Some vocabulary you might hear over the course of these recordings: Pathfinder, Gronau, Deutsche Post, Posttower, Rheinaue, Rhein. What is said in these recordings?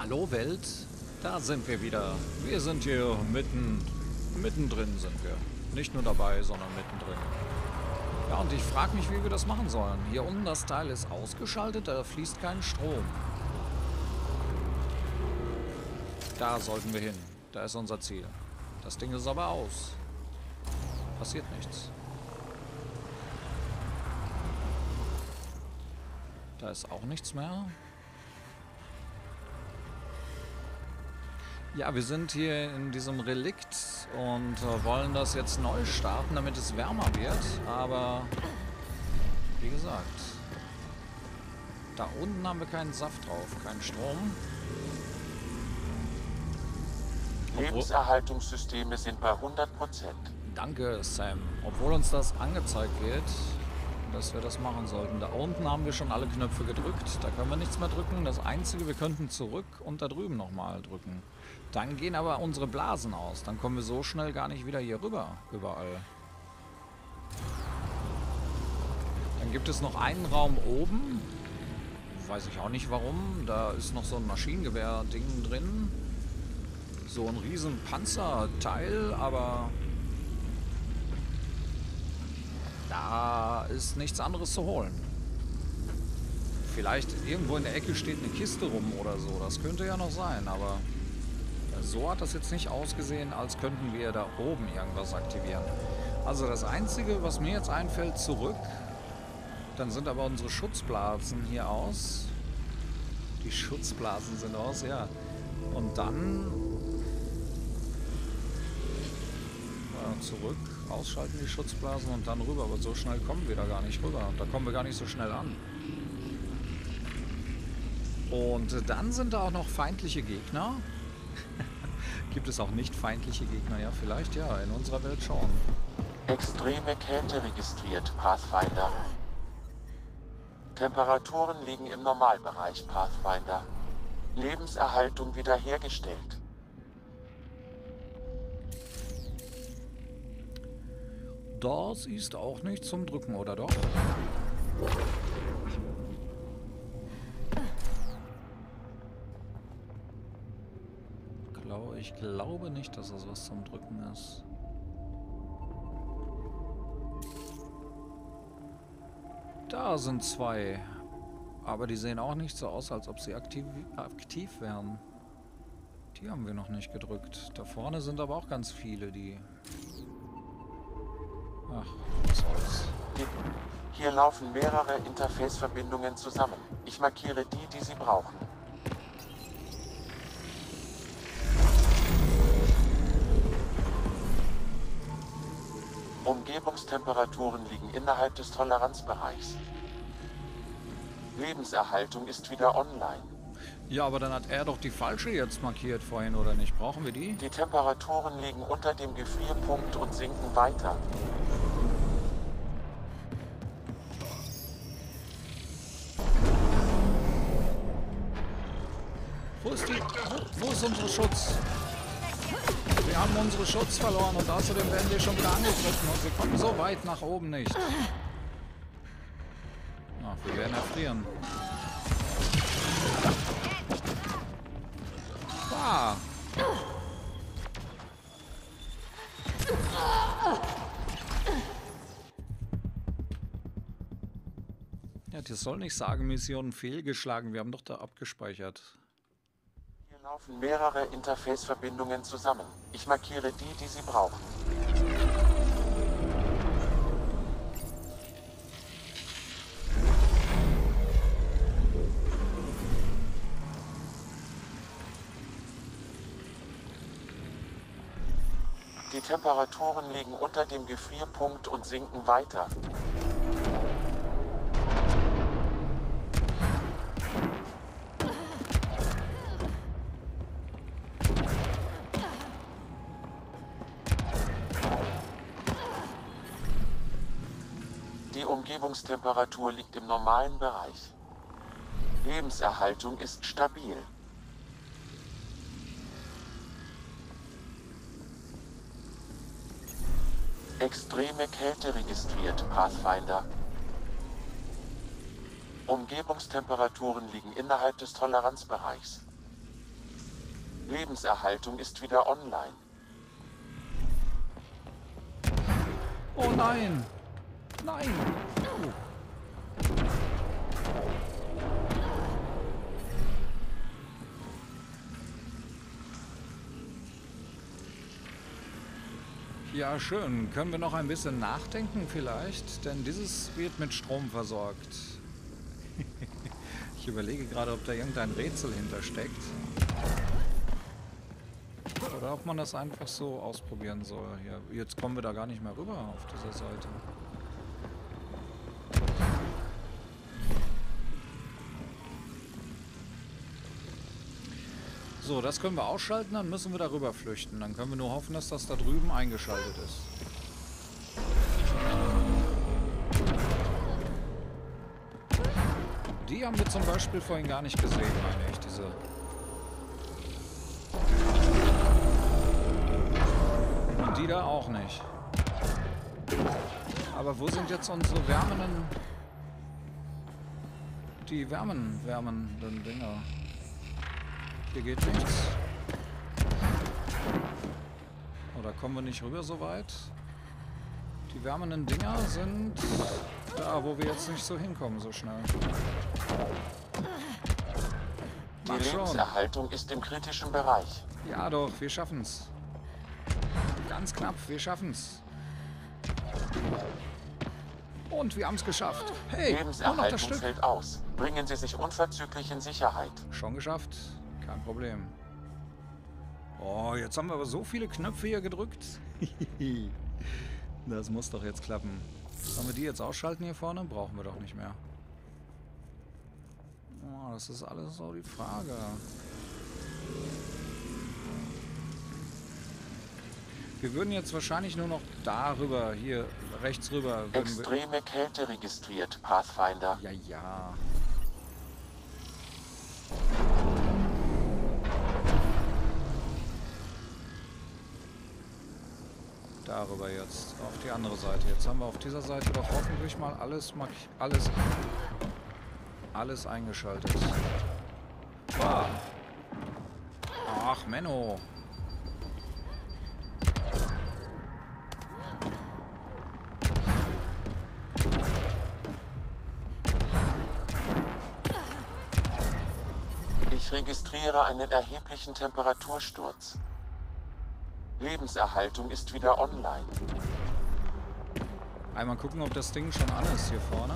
Hallo Welt, da sind wir wieder. Wir sind hier mittendrin sind wir. Nicht nur dabei, sondern mittendrin. Ja, und ich frage mich, wie wir das machen sollen. Hier unten das Teil ist ausgeschaltet, da fließt kein Strom. Da sollten wir hin. Da ist unser Ziel. Das Ding ist aber aus. Passiert nichts. Da ist auch nichts mehr. Ja, wir sind hier in diesem Relikt und wollen das jetzt neu starten, damit es wärmer wird. Aber, wie gesagt, da unten haben wir keinen Saft drauf, keinen Strom. Lebenserhaltungssysteme sind bei 100%. Danke, Sam. Obwohl uns das angezeigt wird, dass wir das machen sollten. Da unten haben wir schon alle Knöpfe gedrückt. Da können wir nichts mehr drücken. Das Einzige, wir könnten zurück und da drüben nochmal drücken. Dann gehen aber unsere Blasen aus. Dann kommen wir so schnell gar nicht wieder hier rüber. Überall. Dann gibt es noch einen Raum oben. Weiß ich auch nicht warum. Da ist noch so ein Maschinengewehr-Ding drin. So ein riesen Panzerteil, aber da ist nichts anderes zu holen. Vielleicht irgendwo in der Ecke steht eine Kiste rum oder so. Das könnte ja noch sein, aber so hat das jetzt nicht ausgesehen, als könnten wir da oben irgendwas aktivieren. Also das Einzige, was mir jetzt einfällt, zurück. Dann sind aber unsere Schutzblasen hier aus. Die Schutzblasen sind aus, ja. Und dann zurück, ausschalten die Schutzblasen und dann rüber. Aber so schnell kommen wir da gar nicht rüber. Da kommen wir gar nicht so schnell an. Und dann sind da auch noch feindliche Gegner. Gibt es auch nicht feindliche Gegner? Ja, vielleicht ja, in unserer Welt schon. Extreme Kälte registriert, Pathfinder. Temperaturen liegen im Normalbereich, Pathfinder. Lebenserhaltung wiederhergestellt. Das ist auch nicht zum Drücken, oder doch? Ich glaube nicht, dass das was zum Drücken ist. Da sind zwei. Aber die sehen auch nicht so aus, als ob sie aktiv wären. Die haben wir noch nicht gedrückt. Da vorne sind aber auch ganz viele, die... Ach, was soll's. Hier laufen mehrere Interface-Verbindungen zusammen. Ich markiere die, die sie brauchen. Umgebungstemperaturen liegen innerhalb des Toleranzbereichs. Lebenserhaltung ist wieder online. Ja, aber dann hat er doch die falsche jetzt markiert vorhin, oder nicht? Brauchen wir die? Die Temperaturen liegen unter dem Gefrierpunkt und sinken weiter. Wo ist unser Schutz? Wir haben unseren Schutz verloren und außerdem werden wir schon wieder angegriffen und wir kommen so weit nach oben nicht. Ach, wir werden erfrieren. Ah. Ja, das soll nicht sagen, Mission fehlgeschlagen. Wir haben doch da abgespeichert. Hier laufen mehrere Interface-Verbindungen zusammen. Ich markiere die, die sie brauchen. Die Temperaturen liegen unter dem Gefrierpunkt und sinken weiter. Die Umgebungstemperatur liegt im normalen Bereich. Lebenserhaltung ist stabil. Extreme Kälte registriert, Pathfinder. Umgebungstemperaturen liegen innerhalb des Toleranzbereichs. Lebenserhaltung ist wieder online. Oh nein! Nein! Oh. Ja, schön. Können wir noch ein bisschen nachdenken vielleicht? Denn dieses wird mit Strom versorgt. Ich überlege gerade, ob da irgendein Rätsel hintersteckt. Oder ob man das einfach so ausprobieren soll. Ja, jetzt kommen wir da gar nicht mehr rüber auf dieser Seite. So, das können wir ausschalten, dann müssen wir darüber flüchten. Dann können wir nur hoffen, dass das da drüben eingeschaltet ist. Die haben wir zum Beispiel vorhin gar nicht gesehen, meine ich, diese... Die da auch nicht. Aber wo sind jetzt unsere wärmenden... Die wärmenden Dinger? Hier geht nichts. Oder kommen wir nicht rüber so weit? Die wärmenden Dinger sind da, wo wir jetzt nicht so hinkommen so schnell. Die Lebenserhaltung ist im kritischen Bereich. Ja doch, wir schaffen's. Ganz knapp, wir schaffen's. Und wir haben's geschafft. Hey, Lebenserhaltung fällt aus. Bringen Sie sich unverzüglich in Sicherheit. Schon geschafft, kein Problem. Oh, jetzt haben wir aber so viele Knöpfe hier gedrückt. Das muss doch jetzt klappen. Sollen wir die jetzt ausschalten hier vorne? Brauchen wir doch nicht mehr. Oh, das ist alles so die Frage. Wir würden jetzt wahrscheinlich nur noch darüber, hier rechts rüber. Extreme Kälte registriert, Pathfinder. Ja, ja. Darüber jetzt, auf die andere Seite. Jetzt haben wir auf dieser Seite doch hoffentlich mal alles eingeschaltet. Wow. Ach, Menno. Ich registriere einen erheblichen Temperatursturz. Lebenserhaltung ist wieder online. Einmal gucken, ob das Ding schon an ist hier vorne.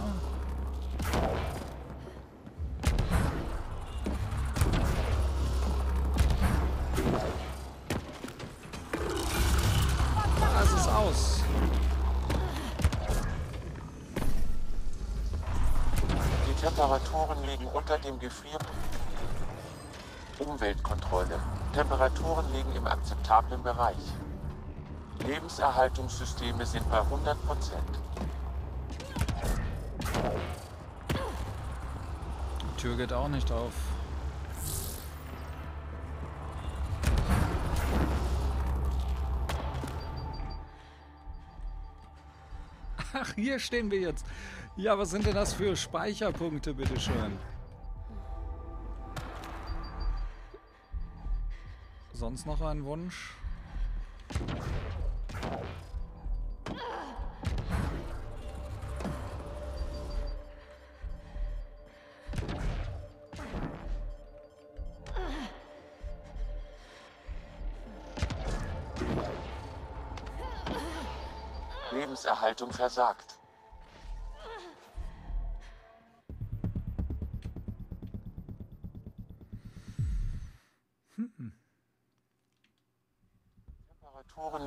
Ah, es ist aus. Die Temperaturen liegen unter dem Gefrierpunkt. Umweltkontrolle. Temperaturen liegen im akzeptablen Bereich. Lebenserhaltungssysteme sind bei 100%. Die Tür geht auch nicht auf. Ach, hier stehen wir jetzt. Ja, was sind denn das für Speicherpunkte, bitteschön? Sonst noch ein Wunsch? Lebenserhaltung versagt.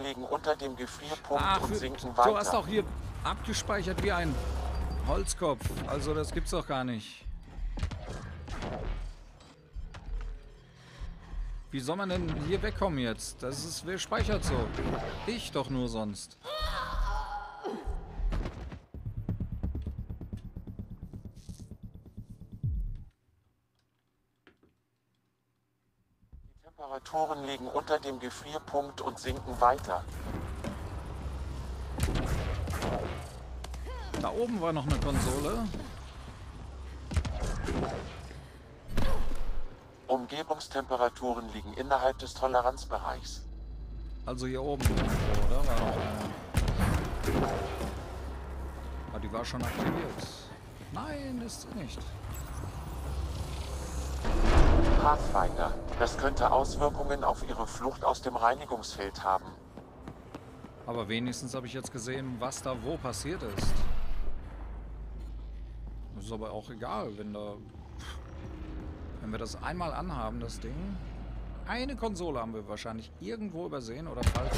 Liegen unter dem Gefrierpunkt und sinken weiter. Du hast auch hier abgespeichert wie ein Holzkopf. Also das gibt's doch gar nicht. Wie soll man denn hier wegkommen jetzt? Das ist, wer speichert so? Ich doch nur sonst. Temperaturen liegen unter dem Gefrierpunkt und sinken weiter. Da oben war noch eine Konsole. Um Umgebungstemperaturen liegen innerhalb des Toleranzbereichs. Also hier oben, oder? Aber die war schon aktiviert. Nein, ist sie nicht. Pathfinder, das könnte Auswirkungen auf Ihre Flucht aus dem Reinigungsfeld haben. Aber wenigstens habe ich jetzt gesehen, was da wo passiert ist. Das ist aber auch egal, wenn da... Wenn wir das einmal anhaben, das Ding... Eine Konsole haben wir wahrscheinlich irgendwo übersehen oder falsch.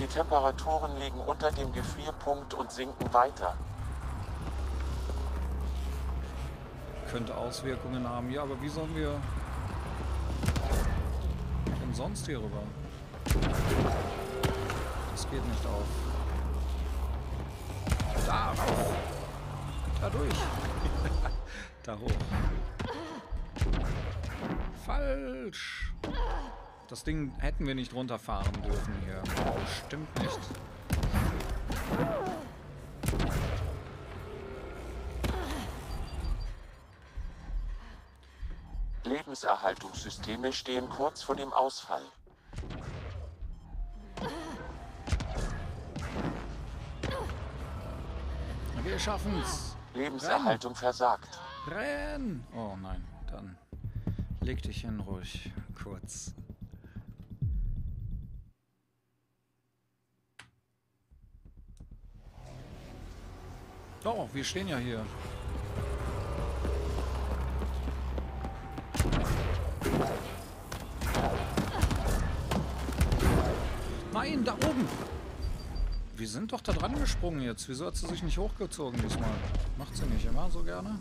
Die Temperaturen liegen unter dem Gefrierpunkt und sinken weiter. Könnte Auswirkungen haben. Ja, aber wie sollen wir denn sonst hier rüber? Das geht nicht auf. Da rauf! Da durch! Da hoch! Falsch! Das Ding hätten wir nicht runterfahren dürfen hier. Stimmt nicht. Lebenserhaltungssysteme stehen kurz vor dem Ausfall. Wir schaffen's! Lebenserhaltung versagt. Renn! Oh nein, dann... Leg dich hin, ruhig, kurz. Oh, wir stehen ja hier. Nein, da oben! Wir sind doch da dran gesprungen jetzt. Wieso hat sie sich nicht hochgezogen diesmal? Macht sie nicht immer so gerne.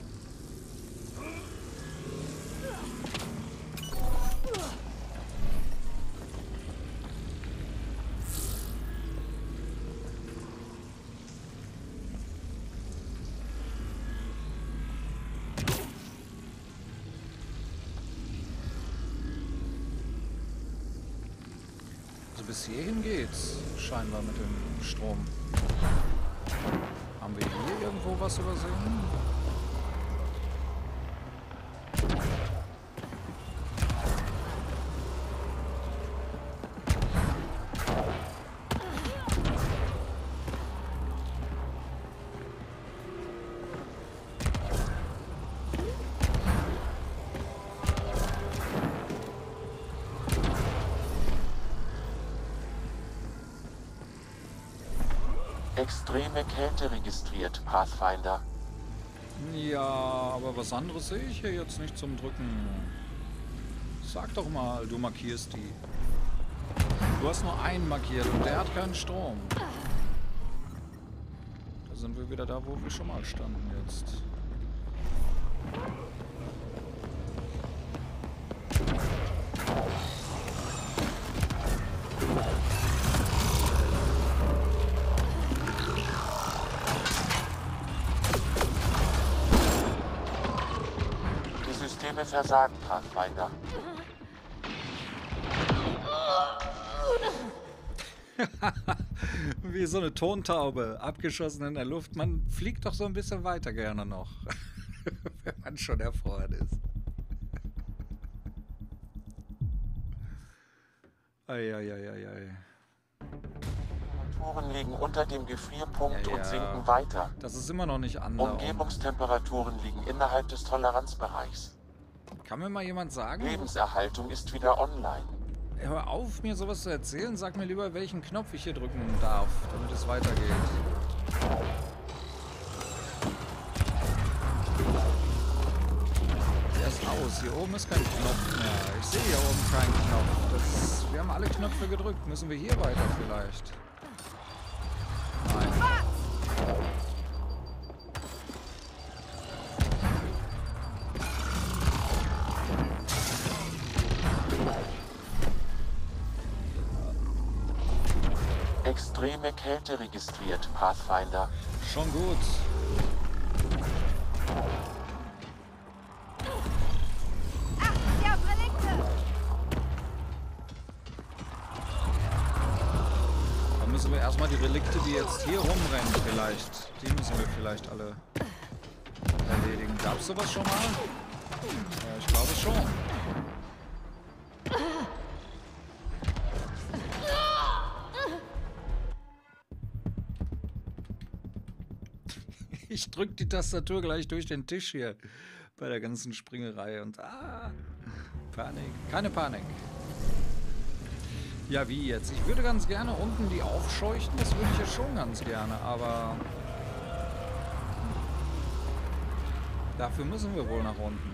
Bis hierhin geht's, scheinbar mit dem Strom. Haben wir hier irgendwo was übersehen? Extreme Kälte registriert, Pathfinder. Ja, aber was anderes sehe ich hier jetzt nicht zum Drücken. Sag doch mal, du markierst die. Du hast nur einen markiert und der hat keinen Strom. Da sind wir wieder da, wo wir schon mal standen jetzt. Versagen, Pathfinder. Wie so eine Tontaube, abgeschossen in der Luft. Man fliegt doch so ein bisschen weiter gerne noch, wenn man schon erfreut ist. Eieieiei. Temperaturen liegen unter dem Gefrierpunkt und sinken weiter. Das ist immer noch nicht anders. Umgebungstemperaturen liegen innerhalb des Toleranzbereichs. Kann mir mal jemand sagen? Lebenserhaltung ist wieder online. Hör auf, mir sowas zu erzählen. Sag mir lieber, welchen Knopf ich hier drücken darf, damit es weitergeht. Der ist aus. Hier oben ist kein Knopf mehr. Ich sehe hier oben keinen Knopf. Wir haben alle Knöpfe gedrückt. Müssen wir hier weiter vielleicht? Nein. Extreme Kälte registriert, Pathfinder. Schon gut. Ach, der Verlinkte! Dann müssen wir erstmal die Relikte, die jetzt hier rumrennen, vielleicht. Die müssen wir vielleicht alle erledigen. Gab's sowas schon mal? Ja, ich glaube schon. Ich drück die Tastatur gleich durch den Tisch hier. Bei der ganzen Springerei und Panik. Keine Panik. Ja, wie jetzt? Ich würde ganz gerne unten die aufscheuchen. Das würde ich ja schon ganz gerne, aber... Dafür müssen wir wohl nach unten.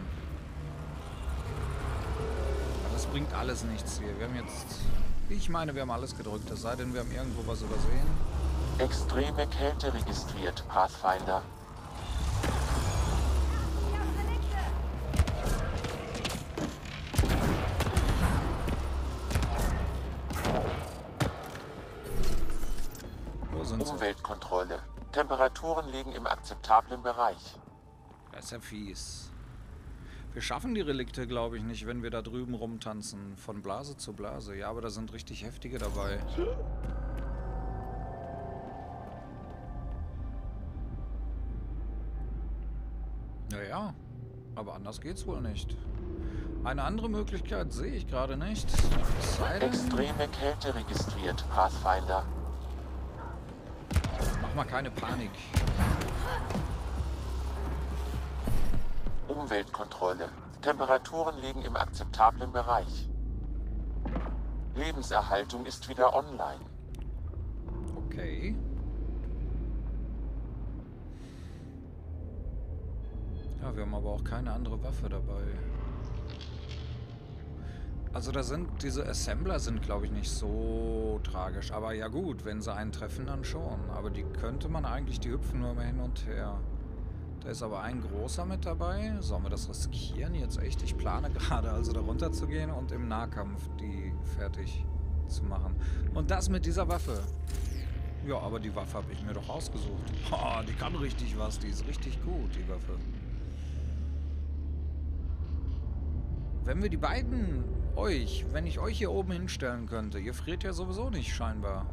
Aber das bringt alles nichts hier. Wir haben jetzt... Ich meine, wir haben alles gedrückt. Es sei denn, wir haben irgendwo was übersehen. Extreme Kälte registriert, Pathfinder. Umweltkontrolle. Temperaturen liegen im akzeptablen Bereich. Das ist ja fies. Wir schaffen die Relikte, glaube ich, nicht, wenn wir da drüben rumtanzen. Von Blase zu Blase. Ja, aber da sind richtig heftige dabei. Naja, aber anders geht's wohl nicht. Eine andere Möglichkeit sehe ich gerade nicht. Extreme Kälte registriert, Pathfinder. Mach mal keine Panik. Umweltkontrolle. Temperaturen liegen im akzeptablen Bereich. Lebenserhaltung ist wieder online. Okay. Ja, wir haben aber auch keine andere Waffe dabei. Also da sind, diese Assembler sind, glaube ich, nicht so tragisch. Aber ja gut, wenn sie einen treffen, dann schon. Aber die könnte man eigentlich, die hüpfen nur mal hin und her. Da ist aber ein großer mit dabei. Sollen wir das riskieren jetzt echt? Ich plane gerade, also da runter zu gehen und im Nahkampf die fertig zu machen. Und das mit dieser Waffe. Ja, aber die Waffe habe ich mir doch ausgesucht. Oh, die kann richtig was, die ist richtig gut, die Waffe. Wenn wir die beiden, wenn ich euch hier oben hinstellen könnte, ihr friert ja sowieso nicht scheinbar.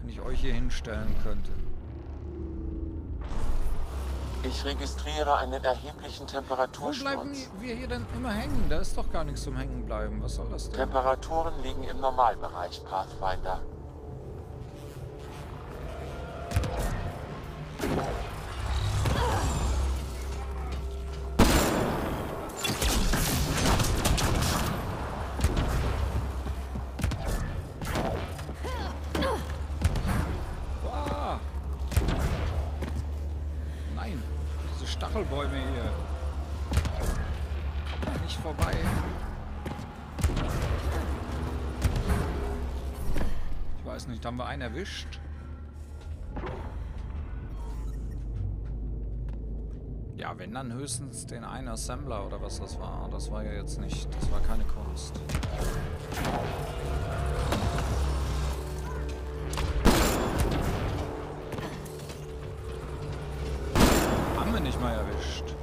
Wenn ich euch hier hinstellen könnte. Ich registriere einen erheblichen Temperatursturz. Wo bleiben wir hier denn immer hängen? Da ist doch gar nichts zum Hängen bleiben. Was soll das denn? Temperaturen liegen im Normalbereich, Pathfinder. Stachelbäume hier. Kommt nicht vorbei. Ich weiß nicht, haben wir einen erwischt? Ja, wenn dann höchstens den einen Assembler oder was das war. Das war ja jetzt nicht, das war keine Kunst. Nicht mal erwischt.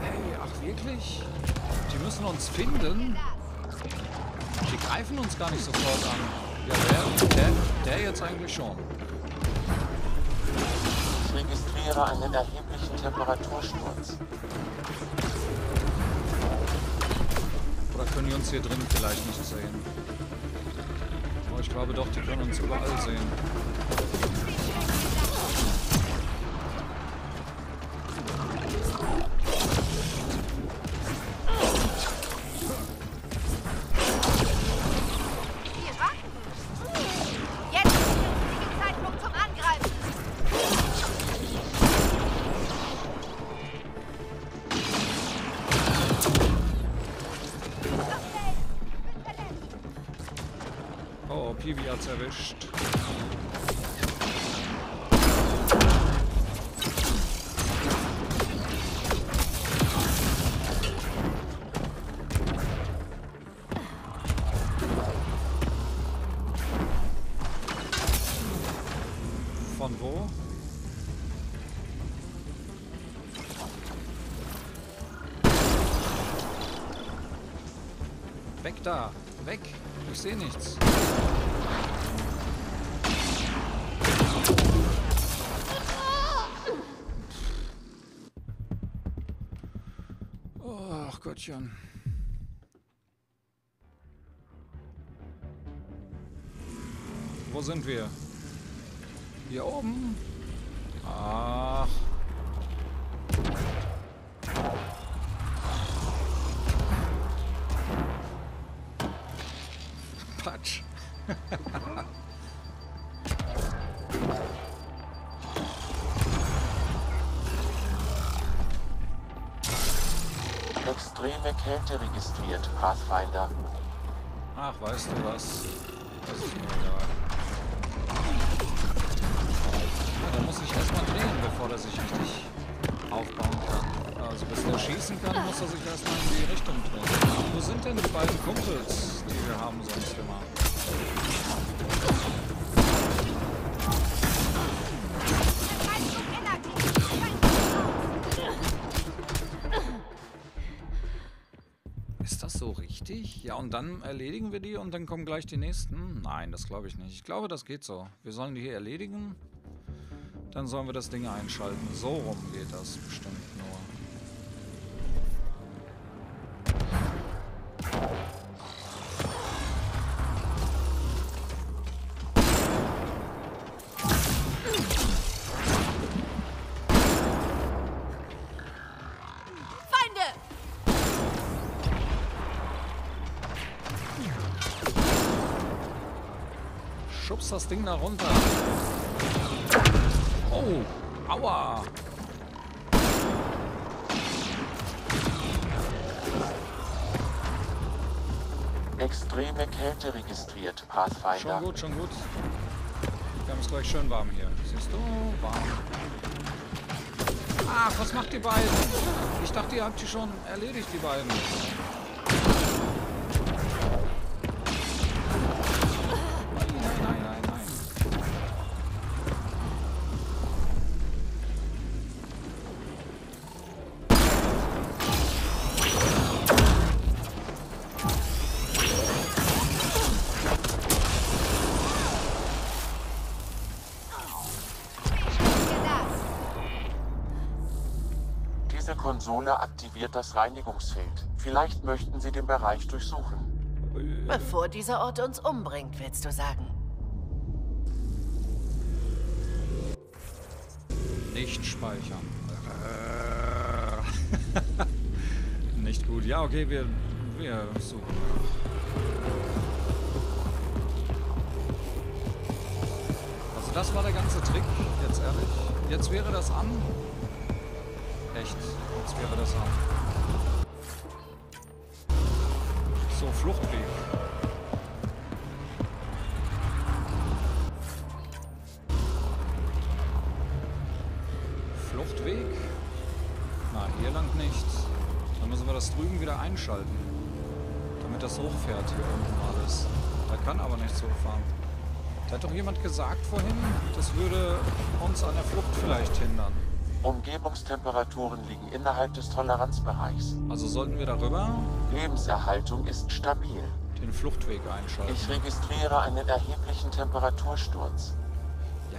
Hey, ach wirklich? Die müssen uns finden. Die greifen uns gar nicht sofort an. Ja, der jetzt eigentlich schon. Ich registriere einen erheblichen Temperatursturz. Oder können die uns hier drin vielleicht nicht sehen? Aber ich glaube doch, die können uns überall sehen. Piwi hat's erwischt. Von wo? Weg da! Weg! Ich sehe nichts! Gottchen. Wo sind wir? Hier oben. Ach. Patsch. Extreme Kälte registriert, Pathfinder. Ach, weißt du was? Das ist mir egal. Ja, da muss ich erstmal drehen, bevor er sich richtig aufbauen kann. Also bis er schießen kann, muss er sich erstmal in die Richtung drehen. Wo sind denn die beiden Kumpels, die wir haben sonst immer? Ist das so richtig? Ja, und dann erledigen wir die und dann kommen gleich die nächsten? Nein, das glaube ich nicht. Ich glaube, das geht so. Wir sollen die hier erledigen. Dann sollen wir das Ding einschalten. So rum geht das bestimmt nur. Schubst das Ding da runter. Oh, aua. Extreme Kälte registriert, Pathfinder. Schon gut, schon gut. Wir haben es gleich schön warm hier. Siehst du? Warm. Ach, was macht die beiden? Ich dachte, ihr habt die schon erledigt, die beiden. Diese Konsole aktiviert das Reinigungsfeld. Vielleicht möchten Sie den Bereich durchsuchen. Bevor dieser Ort uns umbringt, willst du sagen? Nicht speichern. Nicht gut. Ja, okay, wir suchen. Also das war der ganze Trick, jetzt ehrlich. Jetzt wäre das an... Echt, jetzt wäre das an. So, Fluchtweg. Fluchtweg? Na, hier lang nicht. Dann müssen wir das drüben wieder einschalten. Damit das hochfährt hier unten alles. Da kann aber nichts hochfahren. Da hat doch jemand gesagt vorhin, das würde uns an der Flucht vielleicht hindern. Umgebungstemperaturen liegen innerhalb des Toleranzbereichs. Also sollten wir darüber? Lebenserhaltung ist stabil. Den Fluchtweg einschalten. Ich registriere einen erheblichen Temperatursturz.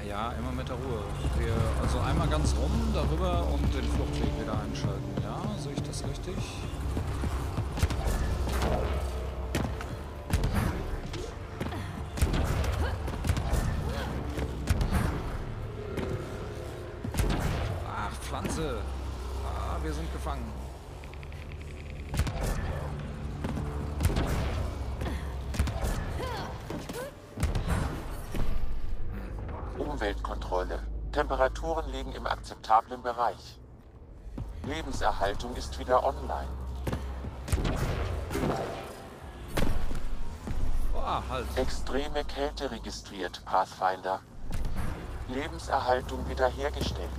Ja, immer mit der Ruhe. Wir also einmal ganz rum, darüber und den Fluchtweg wieder einschalten. Ja, sehe ich das richtig? Pflanze. Ah, wir sind gefangen. Umweltkontrolle. Temperaturen liegen im akzeptablen Bereich. Lebenserhaltung ist wieder online. Boah, halt. Extreme Kälte registriert, Pathfinder. Lebenserhaltung wiederhergestellt.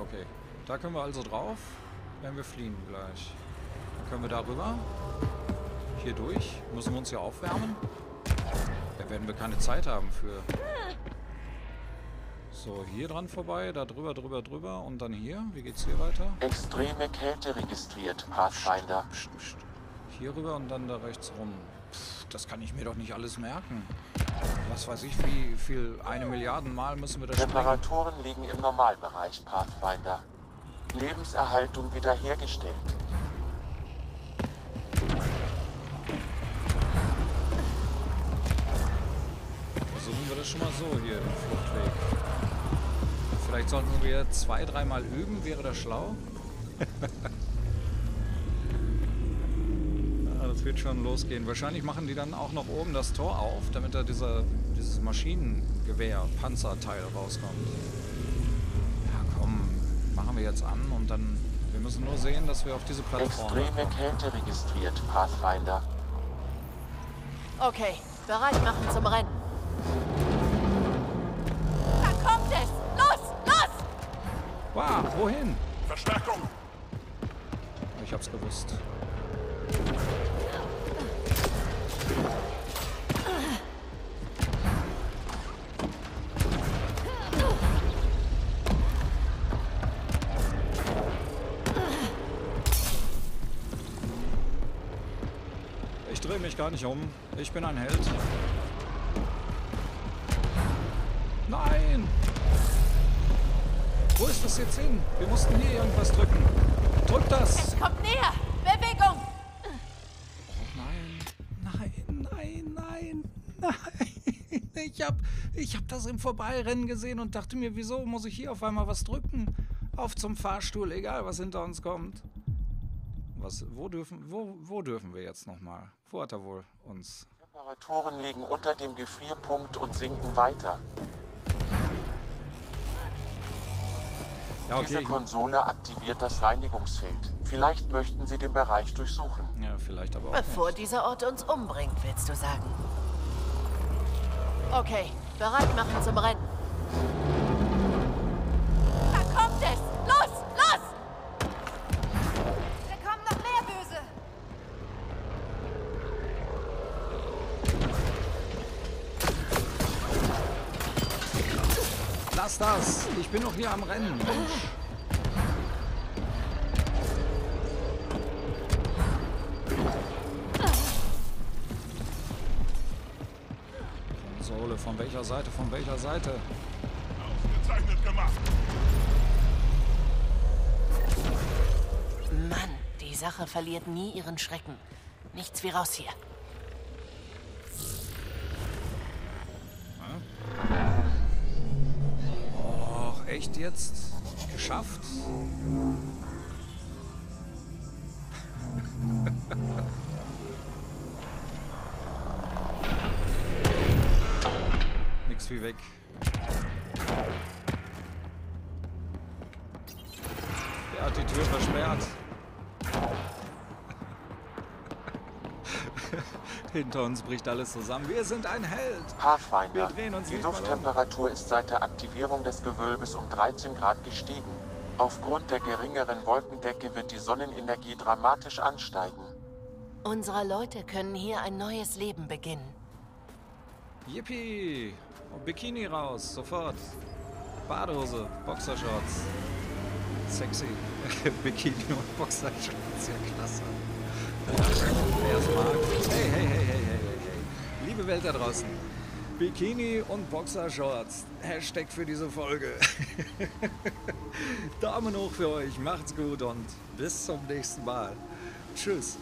Okay. Da können wir also drauf, wenn wir fliehen gleich. Dann können wir darüber, hier durch, müssen wir uns hier aufwärmen. Da werden wir keine Zeit haben für. So, hier dran vorbei, da drüber und dann hier. Wie geht's hier weiter? Extreme Kälte registriert, Pathfinder. Psst, psst, psst. Hier rüber und dann da rechts rum. Pff, das kann ich mir doch nicht alles merken. Was weiß ich, wie viel, 1 Milliarde Mal müssen wir das sprengen. Reparaturen liegen im Normalbereich, Pathfinder. Lebenserhaltung wiederhergestellt. Versuchen wir das schon mal so hier im Fluchtweg. Vielleicht sollten wir 2-3 Mal üben, wäre das schlau? Das wird schon losgehen. Wahrscheinlich machen die dann auch noch oben das Tor auf, damit da dieses Maschinengewehr, Panzerteil rauskommt. Ja komm, machen wir jetzt an und dann, wir müssen nur sehen, dass wir auf diese Plattform kommen. Extreme Kälte registriert, Pathfinder. Okay, bereit machen zum Rennen. Da kommt es! Los, los! Wow, wohin? Verstärkung! Ich hab's gewusst. Ich drehe mich gar nicht um. Ich bin ein Held. Nein! Wo ist das jetzt hin? Wir mussten hier irgendwas drücken. Drück das! Es kommt näher! Bewegung! Nein. Ich hab das im Vorbeirennen gesehen und dachte mir, wieso muss ich hier auf einmal was drücken? Auf zum Fahrstuhl, egal was hinter uns kommt. Wo dürfen wir jetzt nochmal? Wo hat er wohl uns? Temperaturen liegen unter dem Gefrierpunkt und sinken weiter. Ja, okay. Diese Konsole aktiviert das Reinigungsfeld. Vielleicht möchten Sie den Bereich durchsuchen. Ja, vielleicht aber auch nicht. Bevor dieser Ort uns umbringt, willst du sagen. Okay, bereit machen zum Rennen. Da kommt es! Los, los! Da kommen noch mehr Böse! Lass das! Ich bin noch hier am Rennen, Mensch! Von welcher Seite? Von welcher Seite? Ausgezeichnet gemacht! Mann, die Sache verliert nie ihren Schrecken. Nichts wie raus hier. Och, echt jetzt? Geschafft? Wie weg. Der hat die Tür versperrt. Hinter uns bricht alles zusammen. Wir sind ein Held. Pathfinder, die Lufttemperatur ist seit der Aktivierung des Gewölbes um 13 Grad gestiegen. Aufgrund der geringeren Wolkendecke wird die Sonnenenergie dramatisch ansteigen. Unsere Leute können hier ein neues Leben beginnen. Yippie! Bikini raus, sofort. Badehose, Boxershorts. Sexy. Bikini und Boxershorts, ja klasse. Hey. Liebe Welt da draußen. Bikini und Boxershorts. Hashtag für diese Folge. Daumen hoch für euch, macht's gut und bis zum nächsten Mal. Tschüss.